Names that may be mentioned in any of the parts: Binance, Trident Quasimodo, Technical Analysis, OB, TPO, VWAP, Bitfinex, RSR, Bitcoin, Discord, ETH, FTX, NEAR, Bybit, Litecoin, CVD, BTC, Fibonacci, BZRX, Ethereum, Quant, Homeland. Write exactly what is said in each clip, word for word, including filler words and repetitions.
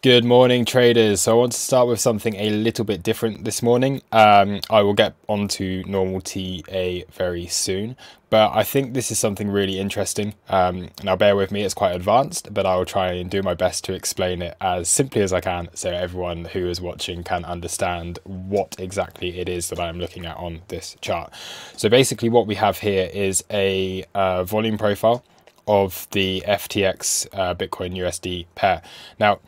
Good morning, traders. So I want to start with something a little bit different this morning. Um, I will get onto normal T A very soon, but I think this is something really interesting. Um, now bear with me, it's quite advanced, but I will try and do my best to explain it as simply as I can so everyone who is watching can understand what exactly it is that I'm looking at on this chart. So basically what we have here is a uh, volume profile of the F T X uh, Bitcoin U S D pair. Now,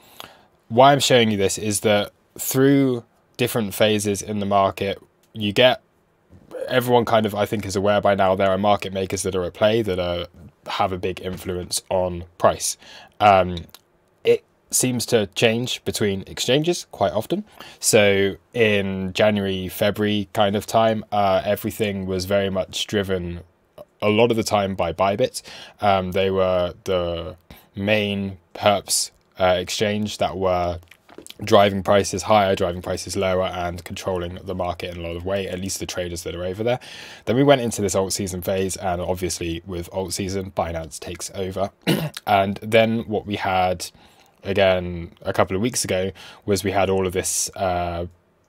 why I'm showing you this is that through different phases in the market, you get, everyone kind of, I think, is aware by now, there are market makers that are at play that are, have a big influence on price. Um, it seems to change between exchanges quite often. So in January, February kind of time, uh, everything was very much driven a lot of the time by Bybit. Um, they were the main perps Uh, exchange that were driving prices higher, driving prices lower, and controlling the market in a lot of way, at least the traders that are over there. Then we went into this alt season phase, and obviously with alt season, Binance takes over. And then what we had again a couple of weeks ago was we had all of this uh,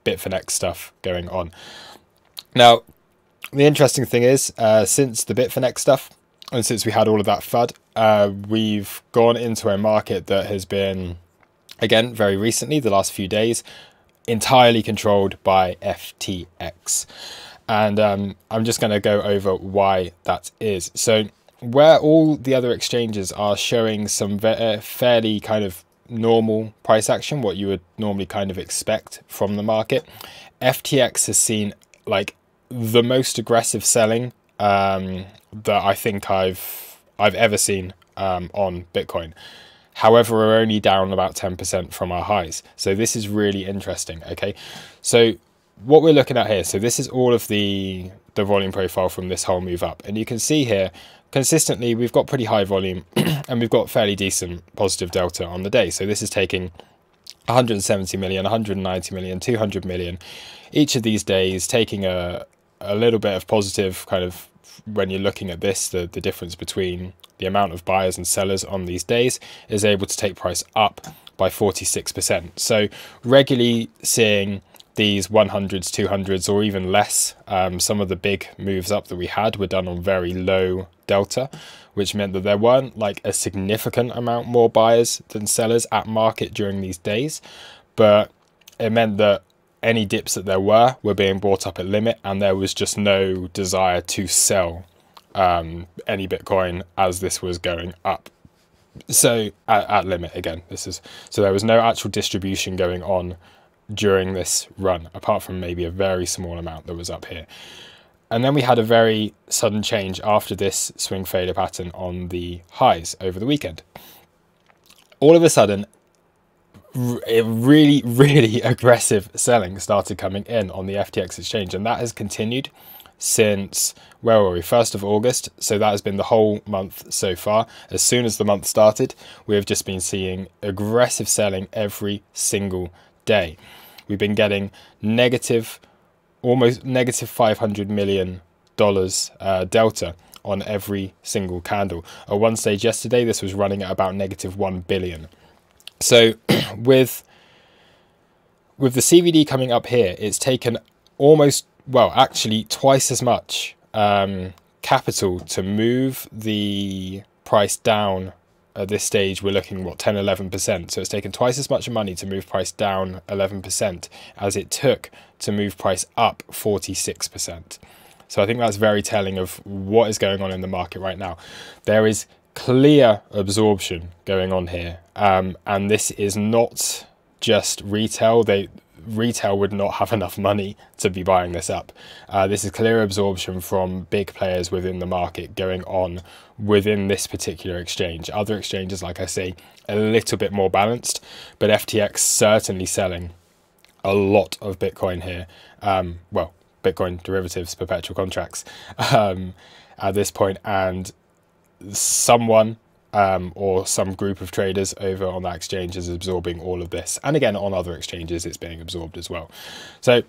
Bitfinex stuff going on. Now, the interesting thing is, uh, since the Bitfinex stuff, and since we had all of that F U D, uh, we've gone into a market that has been, again, very recently, the last few days, entirely controlled by F T X. And um, I'm just going to go over why that is. So where all the other exchanges are showing some fairly kind of normal price action, what you would normally kind of expect from the market, F T X has seen like the most aggressive selling Um, that I think I've I've ever seen um, on Bitcoin. However, we're only down about ten percent from our highs. So this is really interesting, okay? So what we're looking at here, so this is all of the, the volume profile from this whole move up. And you can see here, consistently, we've got pretty high volume and we've got fairly decent positive delta on the day. So this is taking one hundred seventy million, one hundred ninety million, two hundred million. Each of these days taking a, a little bit of positive kind of, when you're looking at this, the, the difference between the amount of buyers and sellers on these days is able to take price up by forty-six percent. So regularly seeing these hundreds, two hundreds, or even less. Um, some of the big moves up that we had were done on very low delta, which meant that there weren't like a significant amount more buyers than sellers at market during these days. But it meant that any dips that there were were being bought up at limit, and there was just no desire to sell um, any Bitcoin as this was going up. So at, at limit again, this is, so there was no actual distribution going on during this run, apart from maybe a very small amount that was up here. And then we had a very sudden change after this swing failure pattern on the highs over the weekend. All of a sudden, really, really aggressive selling started coming in on the F T X exchange, and that has continued since, where were we, first of August. So that has been the whole month so far. As soon as the month started, we have just been seeing aggressive selling every single day. We've been getting negative, almost negative five hundred million dollars uh, delta on every single candle. At one stage yesterday, this was running at about negative one billion. So with with the C V D coming up here, it's taken almost, well, actually twice as much um, capital to move the price down. At this stage, we're looking, what, ten, eleven percent. So it's taken twice as much money to move price down eleven percent as it took to move price up forty-six percent. So I think that's very telling of what is going on in the market right now. There is clear absorption going on here, um, and this is not just retail. They retail would not have enough money to be buying this up. Uh, this is clear absorption from big players within the market going on within this particular exchange. Other exchanges, like I say, a little bit more balanced, but F T X certainly selling a lot of Bitcoin here. Um, well, Bitcoin derivatives, perpetual contracts um, at this point, and someone um, or some group of traders over on that exchange is absorbing all of this. And again, on other exchanges, it's being absorbed as well. So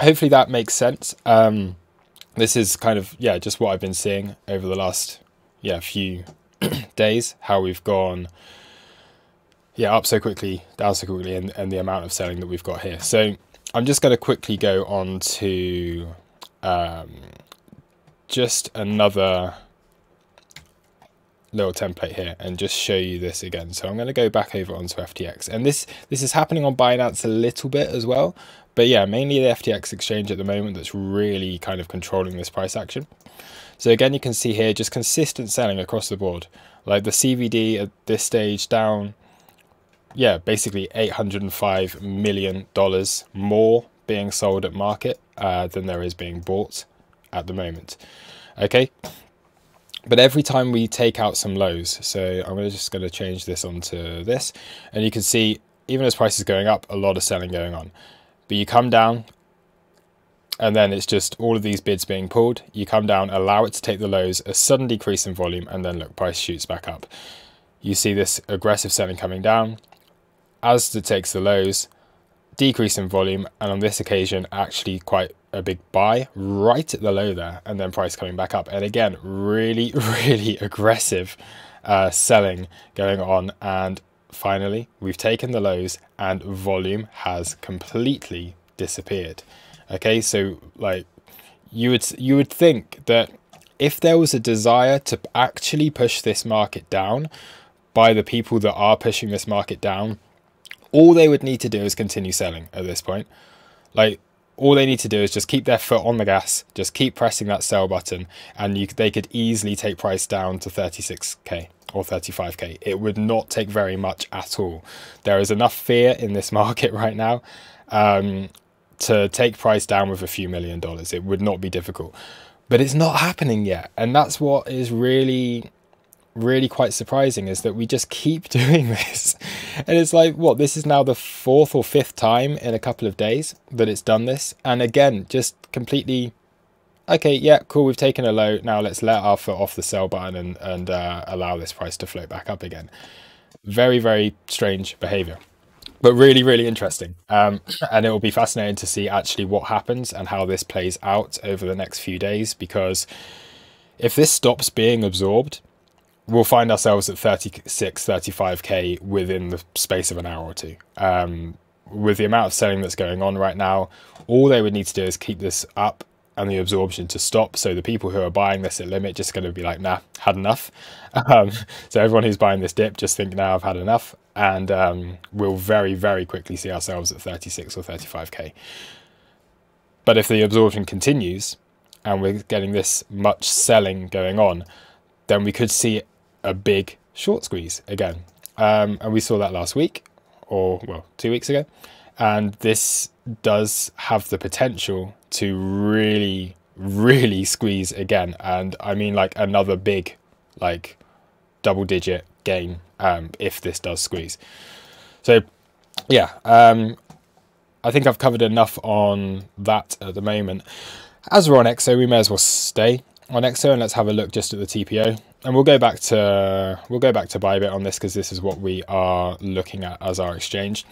hopefully that makes sense. Um, this is kind of, yeah, just what I've been seeing over the last, yeah, few days, how we've gone yeah, up so quickly, down so quickly, and, and the amount of selling that we've got here. So I'm just going to quickly go on to um, just another little template here and just show you this again. So I'm going to go back over onto F T X, and this this is happening on Binance a little bit as well, but yeah, mainly the F T X exchange at the moment that's really kind of controlling this price action. So again, you can see here just consistent selling across the board, like the C V D at this stage down, yeah, basically eight hundred five million dollars more being sold at market uh, than there is being bought at the moment. Okay, but every time we take out some lows, so I'm just going to change this onto this, and you can see even as price is going up, a lot of selling going on. But you come down, and then it's just all of these bids being pulled. You come down, allow it to take the lows, a sudden decrease in volume, and then look, price shoots back up. You see this aggressive selling coming down as it takes the lows, decrease in volume, and on this occasion actually quite a big buy right at the low there, and then price coming back up. And again, really really aggressive uh, selling going on, and finally we've taken the lows and volume has completely disappeared. Okay, so like you would you would think that if there was a desire to actually push this market down by the people that are pushing this market down, all they would need to do is continue selling at this point. Like, all they need to do is just keep their foot on the gas, just keep pressing that sell button, and you, they could easily take price down to thirty-six K or thirty-five K. It would not take very much at all. There is enough fear in this market right now um, to take price down with a few million dollars. It would not be difficult, but it's not happening yet. And that's what is really... really quite surprising, is that we just keep doing this. And it's like, what, this is now the fourth or fifth time in a couple of days that it's done this, and again just completely, okay, yeah, cool, we've taken a low, now let's let our foot off the sell button and, and uh, allow this price to float back up again. Very very strange behavior, but really really interesting, um, and it will be fascinating to see actually what happens and how this plays out over the next few days, because if this stops being absorbed, we'll find ourselves at thirty-six, thirty-five K within the space of an hour or two. Um, with the amount of selling that's going on right now, all they would need to do is keep this up and the absorption to stop. So the people who are buying this at limit just going to be like, nah, had enough. Um, so everyone who's buying this dip just think, now I've had enough. And um, we'll very, very quickly see ourselves at thirty-six or thirty-five K. But if the absorption continues and we're getting this much selling going on, then we could see a big short squeeze again, um, and we saw that last week, or well, two weeks ago, and this does have the potential to really really squeeze again. And I mean, like, another big like double digit gain um, if this does squeeze. So yeah, um, I think I've covered enough on that at the moment. As we're on X O, we may as well stay on X O, and let's have a look just at the T P O, and we'll go back to we'll go back to Bybit on this, because this is what we are looking at as our exchange.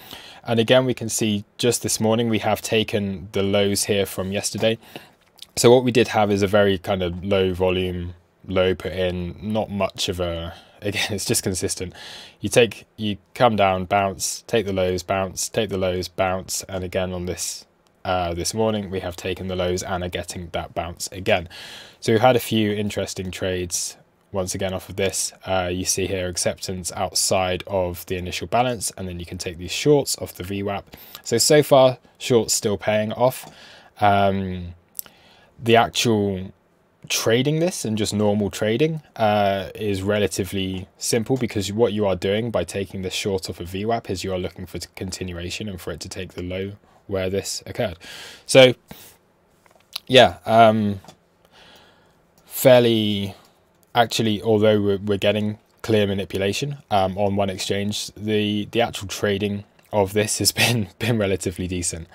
And again, we can see just this morning we have taken the lows here from yesterday. So what we did have is a very kind of low volume, low put in, not much of a, again, it's just consistent. You take, you come down, bounce, take the lows, bounce, take the lows, bounce, and again on this. Uh, this morning we have taken the lows and are getting that bounce again. So we've had a few interesting trades once again off of this. Uh, you see here acceptance outside of the initial balance, and then you can take these shorts off the V WAP. So so far shorts still paying off. Um, the actual trading this and just normal trading uh, is relatively simple, because what you are doing by taking this short off of V WAP is you are looking for continuation and for it to take the low where this occurred. So yeah, um fairly, actually, although we're, we're getting clear manipulation um on one exchange, the the actual trading of this has been been relatively decent.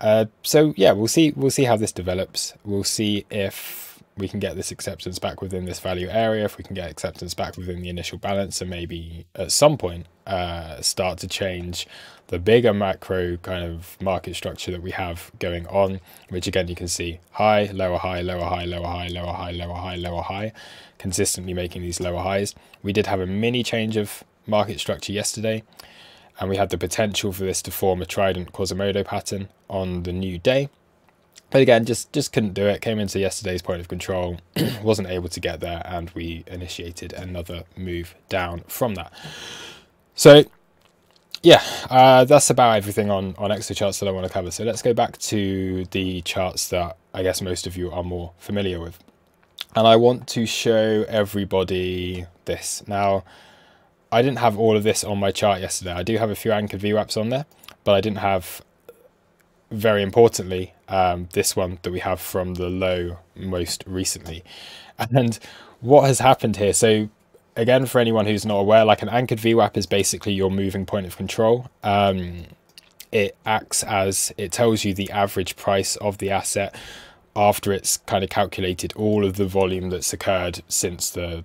Uh so yeah, we'll see we'll see how this develops. We'll see if we can get this acceptance back within this value area, if we can get acceptance back within the initial balance, and maybe at some point uh, start to change the bigger macro kind of market structure that we have going on, which again, you can see high, lower high, lower high, lower high, lower high, lower high, lower high, consistently making these lower highs. We did have a mini change of market structure yesterday, and we had the potential for this to form a Trident Quasimodo pattern on the new day. But again, just, just couldn't do it. Came into yesterday's point of control, wasn't able to get there, and we initiated another move down from that. So yeah, uh, that's about everything on, on X O charts that I want to cover. So let's go back to the charts that I guess most of you are more familiar with. And I want to show everybody this. Now, I didn't have all of this on my chart yesterday. I do have a few anchored V WAPs on there, but I didn't have, very importantly, um, this one that we have from the low most recently. And what has happened here? So again, for anyone who's not aware, like an anchored V WAP is basically your moving point of control. Um, it acts as, it tells you the average price of the asset after it's kind of calculated all of the volume that's occurred since the,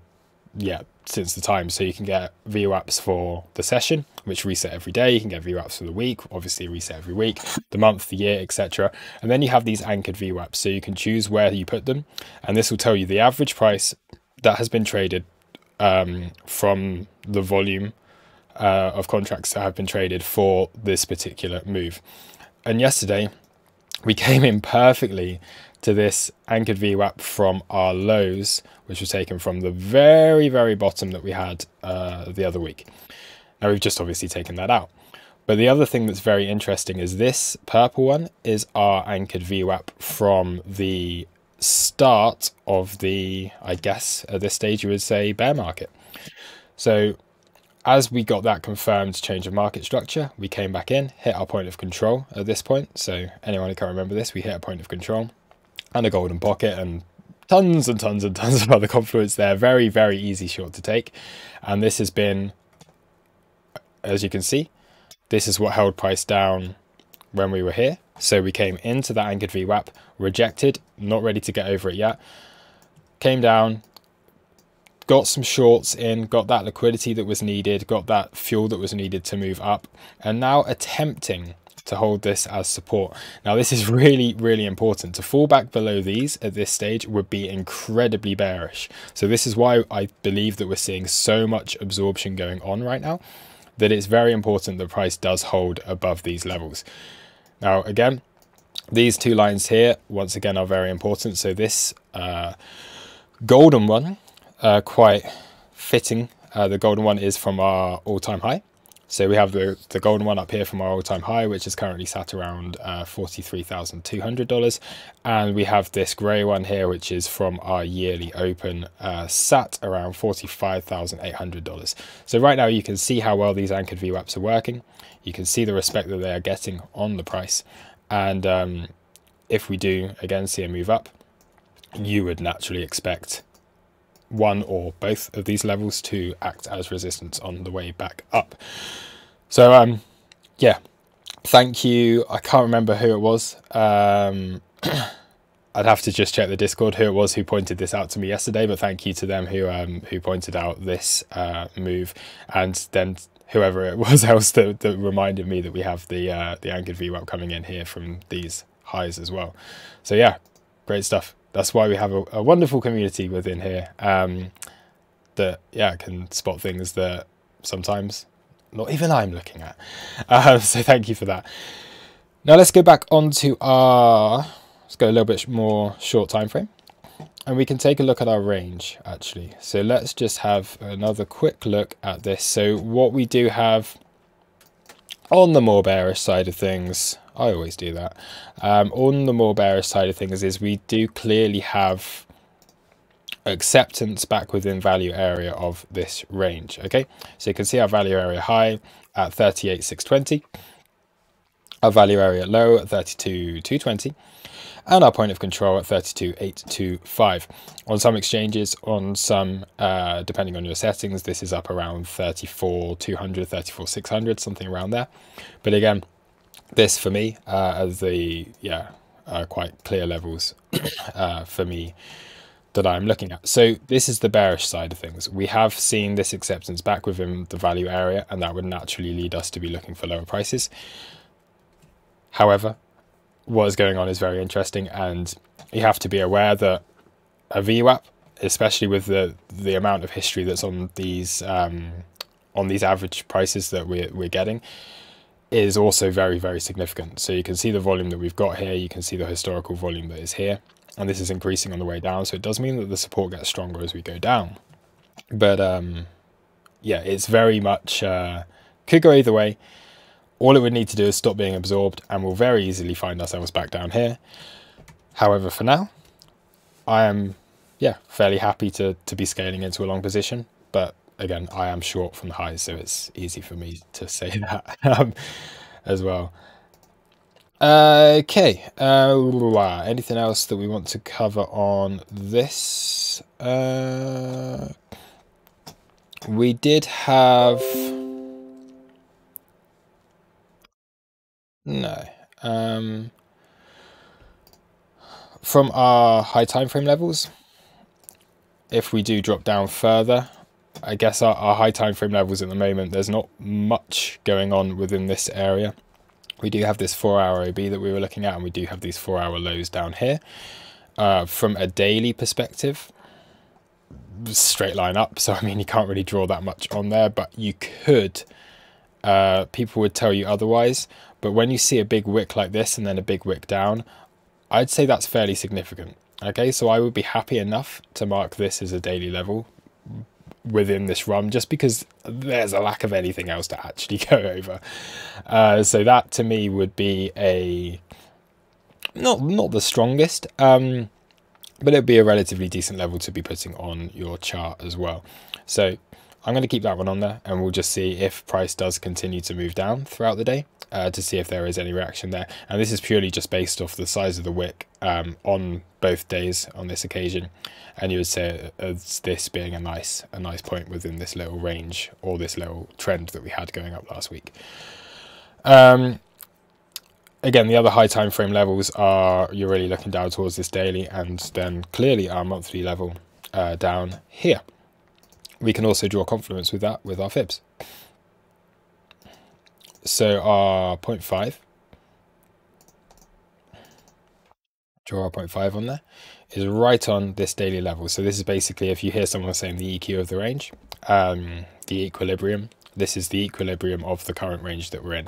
yeah, since the time. So you can get V WAPs for the session, which reset every day. You can get V WAPs for the week, obviously reset every week, the month, the year, et cetera. And then you have these anchored V WAPs. So you can choose where you put them. And this will tell you the average price that has been traded Um, from the volume uh, of contracts that have been traded for this particular move. And yesterday we came in perfectly to this anchored V WAP from our lows, which was taken from the very, very bottom that we had uh, the other week. Now we've just obviously taken that out. But the other thing that's very interesting is this purple one is our anchored V WAP from the start of the, I guess at this stage you would say, bear market. So as we got that confirmed change of market structure, we came back in, hit our point of control at this point. So anyone who can't remember this, we hit a point of control and a golden pocket and tons and tons and tons of other confluence there. Very, very easy short to take. And this has been, as you can see, this is what held price down when we were here. So we came into that anchored V WAP, rejected, not ready to get over it yet, came down, got some shorts in, got that liquidity that was needed, got that fuel that was needed to move up, and now attempting to hold this as support. Now this is really, really important. To fall back below these at this stage would be incredibly bearish. So this is why I believe that we're seeing so much absorption going on right now, that it's very important that price does hold above these levels. Now, again, these two lines here, once again, are very important. So this uh, golden one, uh, quite fitting, uh, the golden one is from our all-time high. So we have the, the golden one up here from our all-time high, which is currently sat around uh, forty-three thousand two hundred dollars. And we have this gray one here, which is from our yearly open, uh, sat around forty-five thousand eight hundred dollars. So right now you can see how well these anchored V WAPs are working. You can see the respect that they are getting on the price. And um, if we do, again, see a move up, you would naturally expect one or both of these levels to act as resistance on the way back up. So um yeah, thank you. I can't remember who it was. um I'd have to just check the Discord who it was who pointed this out to me yesterday, but thank you to them who um who pointed out this uh move, and then whoever it was else that, that reminded me that we have the uh the anchored V WAP coming in here from these highs as well. So yeah, great stuff. That's why we have a, a wonderful community within here um, that, yeah, can spot things that sometimes not even I'm looking at. Uh, so thank you for that. Now let's go back onto our, let's go a little bit more short time frame, and we can take a look at our range actually. So let's just have another quick look at this. So what we do have on the more bearish side of things, I always do that. Um, on the more bearish side of things is we do clearly have acceptance back within value area of this range. Okay, so you can see our value area high at thirty-eight six twenty, our value area low at thirty-two two twenty, and our point of control at thirty-two eight twenty-five. On some exchanges, on some, uh, depending on your settings, this is up around thirty-four two hundred, thirty-four six hundred, something around there. But again, this for me uh, as the, yeah, uh, quite clear levels uh, for me that I'm looking at. So this is the bearish side of things. We have seen this acceptance back within the value area, and that would naturally lead us to be looking for lower prices. However, what is going on is very interesting, and you have to be aware that a V WAP, especially with the, the amount of history that's on these um, on these average prices that we're, we're getting is also very, very significant. So you can see the volume that we've got here, you can see the historical volume that is here, and this is increasing on the way down. So it does mean that the support gets stronger as we go down. But um, yeah, it's very much, uh, could go either way. All it would need to do is stop being absorbed and we'll very easily find ourselves back down here. However, for now, I am, yeah, fairly happy to, to be scaling into a long position. But again, I am short from the highs, so it's easy for me to say that um, as well. Uh, okay, uh, anything else that we want to cover on this? Uh, we did have... No. Um, from our high time frame levels, if we do drop down further, I guess our, our high time frame levels at the moment, there's not much going on within this area. We do have this four hour O B that we were looking at, and we do have these four hour lows down here. Uh, from a daily perspective, straight line up. So, I mean, you can't really draw that much on there, but you could, uh, people would tell you otherwise. But when you see a big wick like this and then a big wick down, I'd say that's fairly significant. Okay, so I would be happy enough to mark this as a daily level within this run, just because there's a lack of anything else to actually go over. Uh, so that to me would be a not not the strongest, um, but it'd be a relatively decent level to be putting on your chart as well. So I'm going to keep that one on there, and we'll just see if price does continue to move down throughout the day uh, to see if there is any reaction there. And this is purely just based off the size of the wick um, on both days on this occasion. And you would say as this being a nice, a nice point within this little range or this little trend that we had going up last week. Um, again, the other high time frame levels are you're really looking down towards this daily, and then clearly our monthly level uh, down here. We can also draw confluence with that with our fibs. So our zero point five, draw our zero point five on there, is right on this daily level. So this is basically, if you hear someone saying the E Q of the range, um, the equilibrium, this is the equilibrium of the current range that we're in.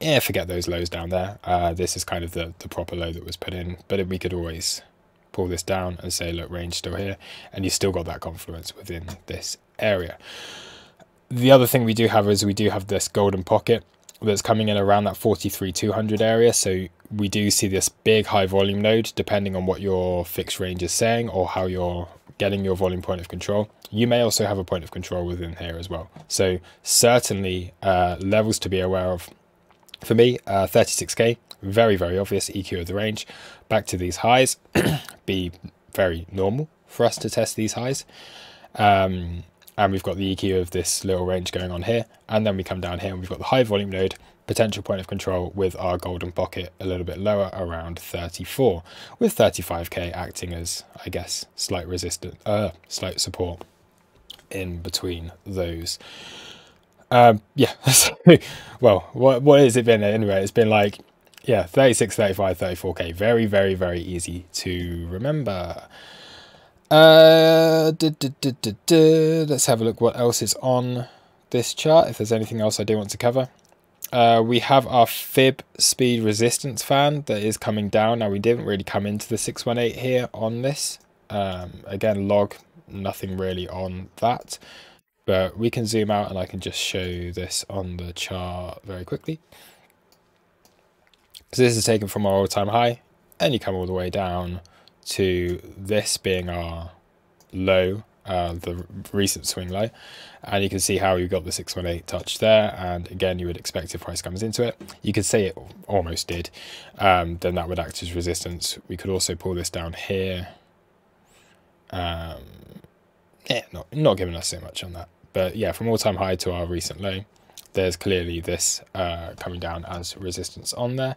Yeah, forget those lows down there. Uh, this is kind of the, the proper low that was put in, but we could always pull this down and say, look, range still here, and you still got that confluence within this area. The other thing we do have is we do have this golden pocket that's coming in around that forty-three two hundred area. So we do see this big high volume node, depending on what your fixed range is saying or how you're getting your volume point of control. You may also have a point of control within here as well. So certainly uh, levels to be aware of. For me, uh, thirty-six K, very, very obvious E Q of the range. Back to these highs, be very normal for us to test these highs. Um, and we've got the E Q of this little range going on here. And then we come down here and we've got the high volume node, potential point of control with our golden pocket a little bit lower around thirty-four, with thirty-five K acting as, I guess, slight resistance, uh, slight support in between those. Um, yeah, well, what, what has it been anyway? It's been like, yeah, thirty-six, thirty-five, thirty-four K. Very, very, very easy to remember. Uh, duh, duh, duh, duh, duh. Let's have a look what else is on this chart, if there's anything else I do want to cover. Uh, we have our fib speed resistance fan that is coming down. Now, we didn't really come into the six one eight here on this. Um, again, log, nothing really on that. But we can zoom out and I can just show this on the chart very quickly. So this is taken from our all-time high, and you come all the way down to this being our low, uh, the recent swing low. And you can see how you got the six one eight touch there. And again, you would expect if price comes into it, you could say it almost did, um, then that would act as resistance. We could also pull this down here. Um, yeah, not, not giving us so much on that. But yeah, from all-time high to our recent low, there's clearly this uh, coming down as resistance on there.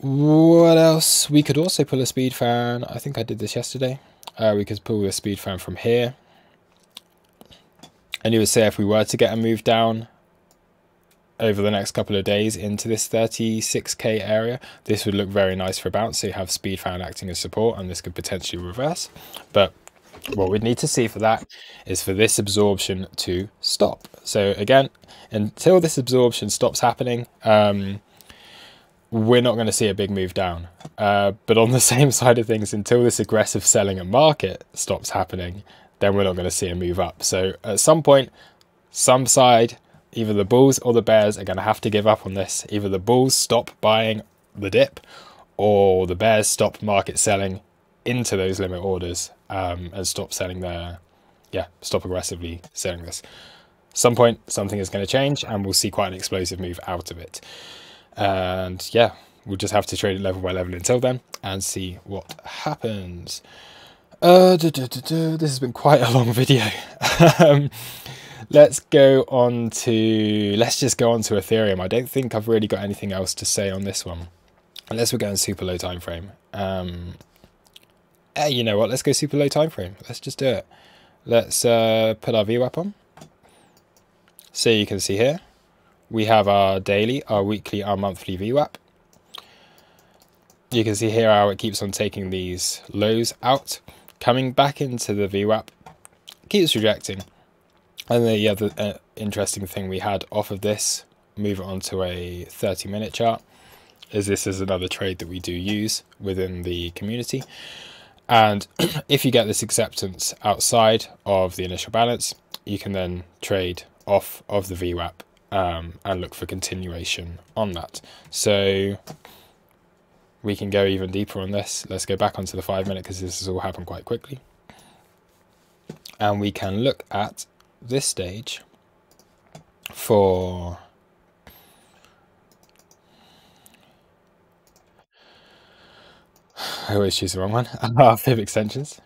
What else? We could also pull a speed fan. I think I did this yesterday. Uh, we could pull a speed fan from here. And you would say if we were to get a move down over the next couple of days into this thirty-six K area, this would look very nice for a bounce. So you have speed fan acting as support, and this could potentially reverse. But what we'd need to see for that is for this absorption to stop. So again, until this absorption stops happening, um, we're not going to see a big move down. Uh, but on the same side of things, until this aggressive selling and market stops happening, then we're not going to see a move up. So at some point, some side, either the bulls or the bears are going to have to give up on this. Either the bulls stop buying the dip or the bears stop market selling into those limit orders um, and stop selling their, yeah, stop aggressively selling this. Some point, something is going to change and we'll see quite an explosive move out of it. And yeah, we'll just have to trade it level by level until then and see what happens. Uh, duh, duh, duh, duh. This has been quite a long video. um, let's go on to, let's just go on to Ethereum. I don't think I've really got anything else to say on this one, unless we're going super low time frame. Um, hey, you know what? Let's go super low time frame. Let's just do it. Let's uh, put our V WAP on. So you can see here, we have our daily, our weekly, our monthly V WAP. You can see here how it keeps on taking these lows out, coming back into the V WAP, keeps rejecting. And the other uh, interesting thing we had off of this, move it onto a thirty minute chart, is this is another trade that we do use within the community. And if you get this acceptance outside of the initial balance, you can then trade off of the V WAP um, and look for continuation on that. So we can go even deeper on this. Let's go back onto the five minute because this has all happened quite quickly. And we can look at this stage for I always choose the wrong one. Our fib extensions.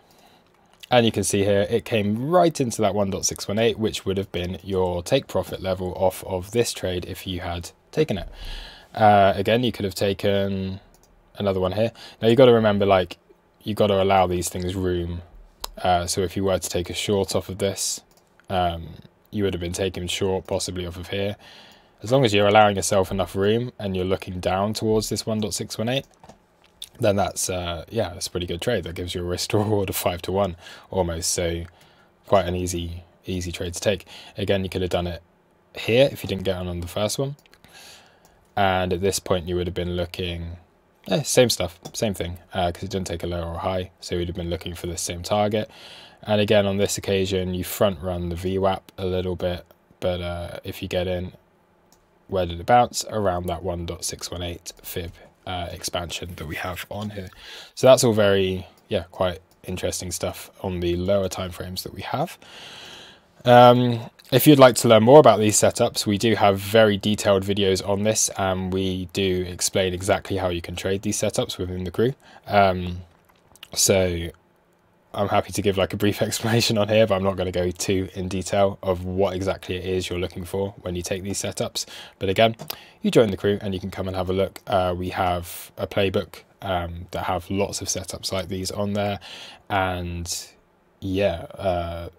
And you can see here it came right into that one point six one eight, which would have been your take profit level off of this trade if you had taken it. Uh, again, you could have taken another one here. Now you've got to remember, like, you've got to allow these things room. Uh, so if you were to take a short off of this, um, you would have been taken short possibly off of here. As long as you're allowing yourself enough room and you're looking down towards this one point six one eight, then that's, uh, yeah, that's a pretty good trade. That gives you a risk to reward of five to one almost. So quite an easy, easy trade to take. Again, you could have done it here if you didn't get on on the first one. And at this point you would have been looking, eh, same stuff, same thing, because uh, it didn't take a low or a high. So we'd have been looking for the same target. And again, on this occasion, you front run the V WAP a little bit. But uh, if you get in, where did it bounce? Around that one point six one eight fib uh, expansion that we have on here. So that's all very, yeah, quite interesting stuff on the lower timeframes that we have. Um, if you'd like to learn more about these setups, we do have very detailed videos on this, and we do explain exactly how you can trade these setups within the crew. Um, so I'm happy to give like a brief explanation on here, but I'm not going to go too in detail of what exactly it is you're looking for when you take these setups. But again, you join the crew and you can come and have a look. Uh, we have a playbook um, that have lots of setups like these on there, and yeah, uh,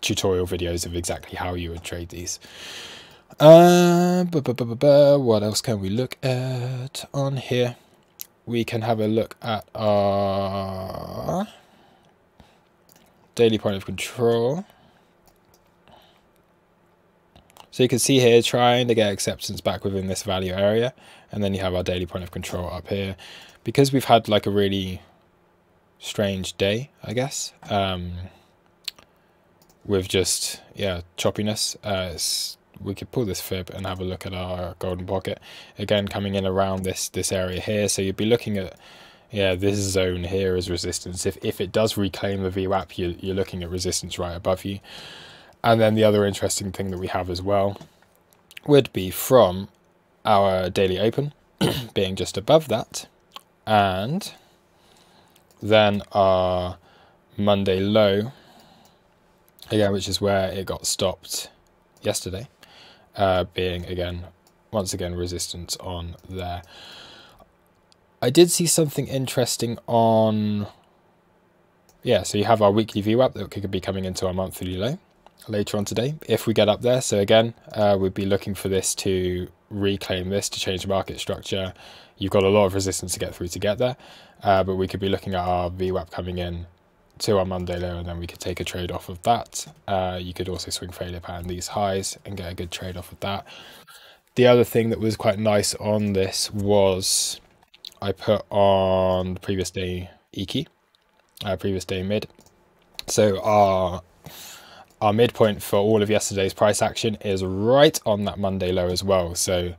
tutorial videos of exactly how you would trade these. Uh, buh, buh, buh, buh, buh. What else can we look at on here? We can have a look at our daily point of control. So you can see here trying to get acceptance back within this value area, and then you have our daily point of control up here. Because we've had like a really strange day, I guess, um, with just, yeah, choppiness, uh, it's, we could pull this fib and have a look at our golden pocket. Again, coming in around this this area here, so you'd be looking at, yeah, this zone here is resistance. If, if it does reclaim the V WAP, you, you're looking at resistance right above you. And then the other interesting thing that we have as well would be from our daily open being just above that, and then our Monday low, again, which is where it got stopped yesterday, uh, being again, once again, resistance on there. I did see something interesting on, yeah, so you have our weekly V WAP that could be coming into our monthly low later on today, if we get up there. So again, uh, we'd be looking for this to reclaim this, to change the market structure. You've got a lot of resistance to get through to get there, uh, but we could be looking at our V WAP coming in to our Monday low, and then we could take a trade off of that. Uh, you could also swing failure pattern these highs and get a good trade off of that. The other thing that was quite nice on this was I put on the previous day E Q, uh, previous day mid. So our our midpoint for all of yesterday's price action is right on that Monday low as well. So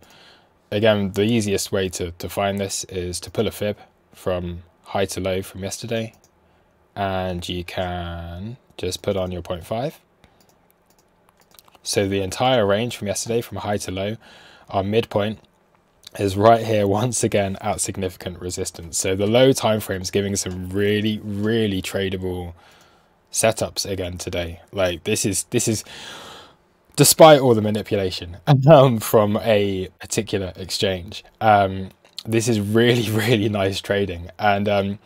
again, the easiest way to, to find this is to pull a fib from high to low from yesterday, and you can just put on your zero point five. So the entire range from yesterday, from high to low, our midpoint is right here once again at significant resistance. So the low time frame is giving some really, really tradable setups again today. Like this is this is despite all the manipulation um, from a particular exchange. Um, this is really, really nice trading, and um,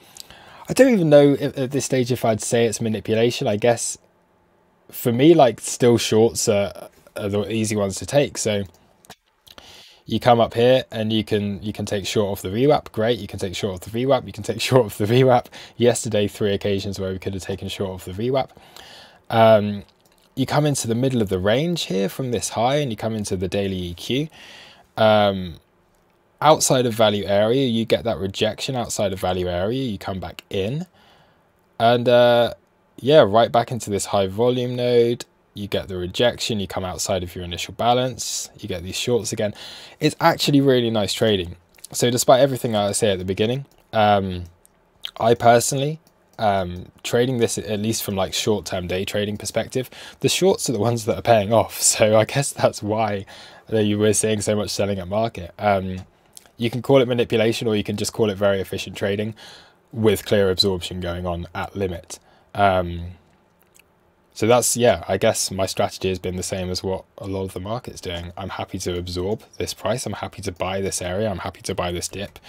I don't even know if, at this stage if I'd say it's manipulation. I guess for me, like, still shorts are, are the easy ones to take. So you come up here and you can you can take short off the V WAP. Great, you can take short off the V WAP. You can take short off the V WAP. Yesterday, three occasions where we could have taken short off the V WAP. Um, you come into the middle of the range here from this high, and you come into the daily E Q. Um, outside of value area, you get that rejection outside of value area. You come back in, and uh, yeah, right back into this high volume node. You get the rejection, you come outside of your initial balance, you get these shorts again. It's actually really nice trading. So despite everything I say at the beginning, um, I personally, um, trading this at least from like short-term day trading perspective, the shorts are the ones that are paying off. So I guess that's why you were seeing so much selling at market. Um, you can call it manipulation, or you can just call it very efficient trading with clear absorption going on at limit. Um, So that's, yeah, I guess my strategy has been the same as what a lot of the market's doing. I'm happy to absorb this price. I'm happy to buy this area. I'm happy to buy this dip.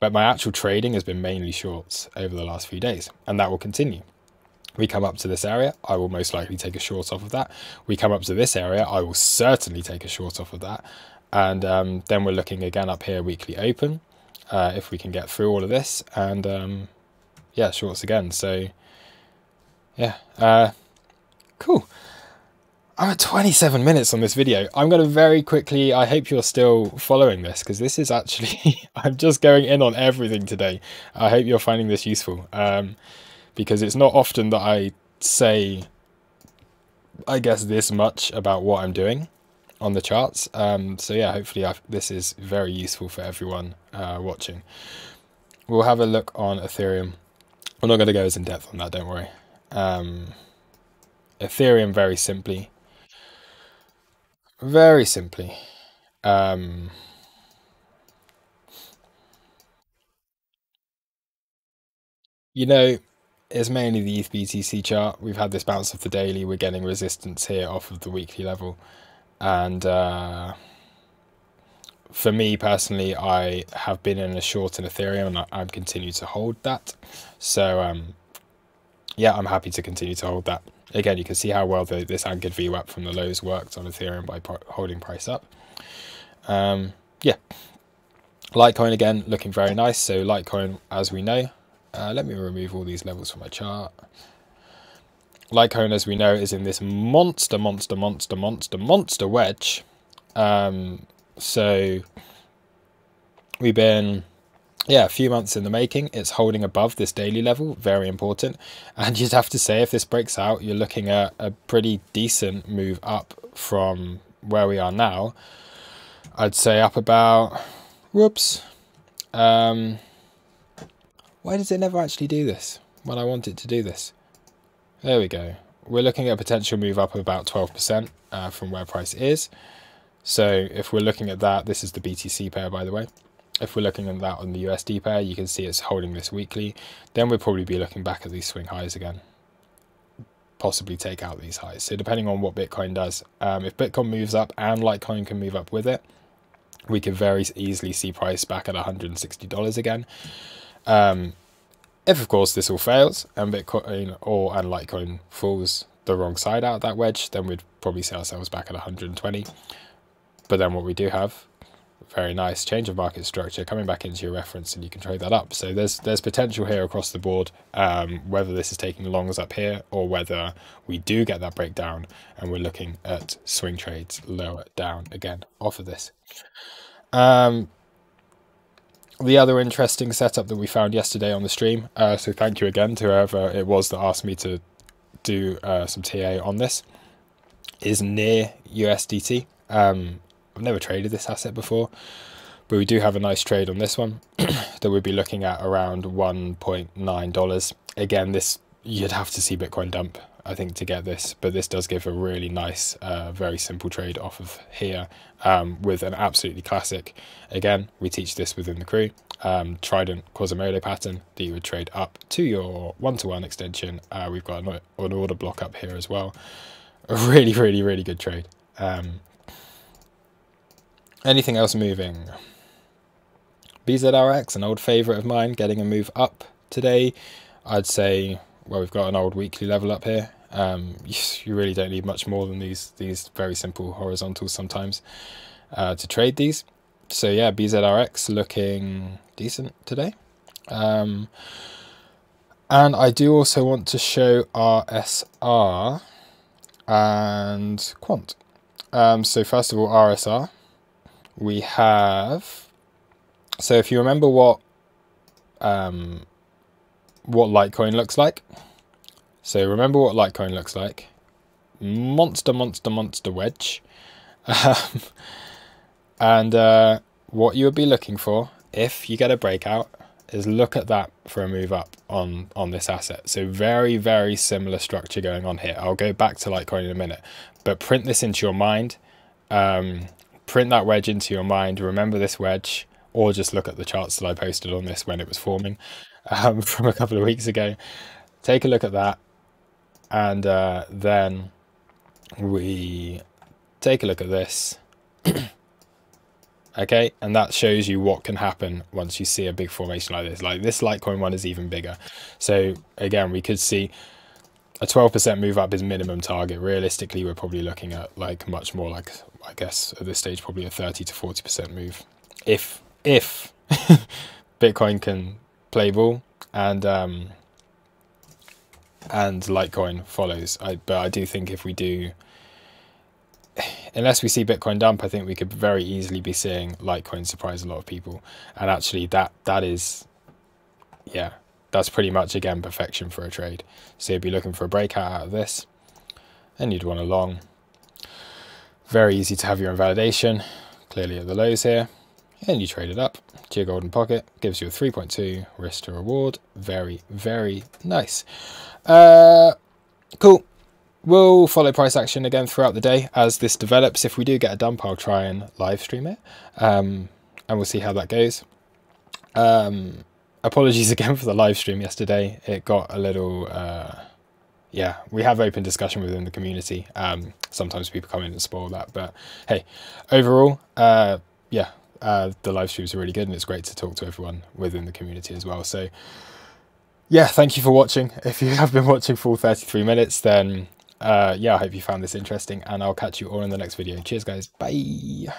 But my actual trading has been mainly shorts over the last few days, and that will continue. We come up to this area, I will most likely take a short off of that. We come up to this area, I will certainly take a short off of that. And um, then we're looking again up here, weekly open, uh, if we can get through all of this. And um, yeah, shorts again. So yeah. Uh, Cool. I'm at twenty-seven minutes on this video. I'm going to very quickly, I hope you're still following this, because this is actually, I'm just going in on everything today. I hope you're finding this useful, um, because it's not often that I say, I guess, this much about what I'm doing on the charts. Um, so yeah, hopefully I've, this is very useful for everyone uh, watching. We'll have a look on Ethereum. I'm not going to go as in depth on that, don't worry. Um, Ethereum, very simply, very simply, um, you know, it's mainly the E T H B T C chart. We've had this bounce off the daily, we're getting resistance here off of the weekly level, and uh, for me personally, I have been in a short in Ethereum, and I, I'm continue to hold that, so um, yeah, I'm happy to continue to hold that. Again, you can see how well the, this anchored V WAP from the lows worked on Ethereum by holding price up. Um, yeah, Litecoin again, looking very nice. So Litecoin, as we know, uh, let me remove all these levels from my chart. Litecoin, as we know, is in this monster, monster, monster, monster, monster wedge. Um, so we've been... yeah, a few months in the making. It's holding above this daily level, very important. And you'd have to say if this breaks out, you're looking at a pretty decent move up from where we are now. I'd say up about, whoops. Um, why does it never actually do this when I want it to do this? There we go. We're looking at a potential move up of about twelve percent uh, from where price is. So if we're looking at that, this is the B T C pair, by the way. If we're looking at that on the U S D pair, you can see it's holding this weekly. Then we'll probably be looking back at these swing highs again, possibly take out these highs. So depending on what Bitcoin does, um, if Bitcoin moves up and Litecoin can move up with it, we could very easily see price back at one hundred sixty dollars again. Um, if, of course, this all fails and Bitcoin or and Litecoin falls the wrong side out of that wedge, then we'd probably see ourselves back at one hundred twenty. But then what we do have Very nice change of market structure coming back into your reference, and you can trade that up. So there's there's potential here across the board. Um, whether this is taking longs up here or whether we do get that breakdown and we're looking at swing trades lower down again off of this. Um, the other interesting setup that we found yesterday on the stream. Uh, so thank you again to whoever it was that asked me to do uh, some T A on this. Is NEAR U S D T. Um, I've never traded this asset before, but we do have a nice trade on this one that we'd be looking at around one point nine dollars. Again, this you'd have to see Bitcoin dump, I think, to get this, but this does give a really nice, uh, very simple trade off of here um, with an absolutely classic, again, we teach this within the crew, um, Trident Quasimodo pattern that you would trade up to your one-to-one -one extension. Uh, we've got an, an order block up here as well. A really, really, really good trade. Um, Anything else moving? B Z R X, an old favourite of mine, getting a move up today. I'd say, well, we've got an old weekly level up here. Um, you really don't need much more than these these very simple horizontals sometimes uh, to trade these. So yeah, B Z R X looking decent today. Um, and I do also want to show R S R and Quant. Um, so first of all, R S R. We have, so if you remember what um, what Litecoin looks like, so remember what Litecoin looks like, monster, monster, monster wedge, um, and uh, what you would be looking for if you get a breakout is look at that for a move up on, on this asset. So very, very similar structure going on here. I'll go back to Litecoin in a minute, but print this into your mind. Um, Print that wedge into your mind, remember this wedge, or just look at the charts that I posted on this when it was forming um, from a couple of weeks ago. Take a look at that, and uh, then we take a look at this. Okay, and that shows you what can happen once you see a big formation like this. Like this Litecoin one is even bigger. So again, we could see a twelve percent move up is minimum target. Realistically, we're probably looking at like much more like, I guess at this stage, probably a thirty to forty percent move. If if Bitcoin can play ball and um, and Litecoin follows. I, but I do think if we do, unless we see Bitcoin dump, I think we could very easily be seeing Litecoin surprise a lot of people. And actually that that is, yeah, that's pretty much, again, perfection for a trade. So you'd be looking for a breakout out of this and you'd want a long. Very easy to have your invalidation, clearly at the lows here, and you trade it up to your golden pocket. Gives you a three point two risk to reward. Very, very nice. Uh, cool. We'll follow price action again throughout the day as this develops. If we do get a dump, I'll try and live stream it, um, and we'll see how that goes. Um, apologies again for the live stream yesterday. It got a little... Uh, yeah, we have open discussion within the community. Um, sometimes people come in and spoil that, but hey, overall, uh, yeah, uh, the live streams are really good and it's great to talk to everyone within the community as well. So yeah, thank you for watching. If you have been watching for thirty-three minutes, then uh, yeah, I hope you found this interesting and I'll catch you all in the next video. Cheers guys, bye.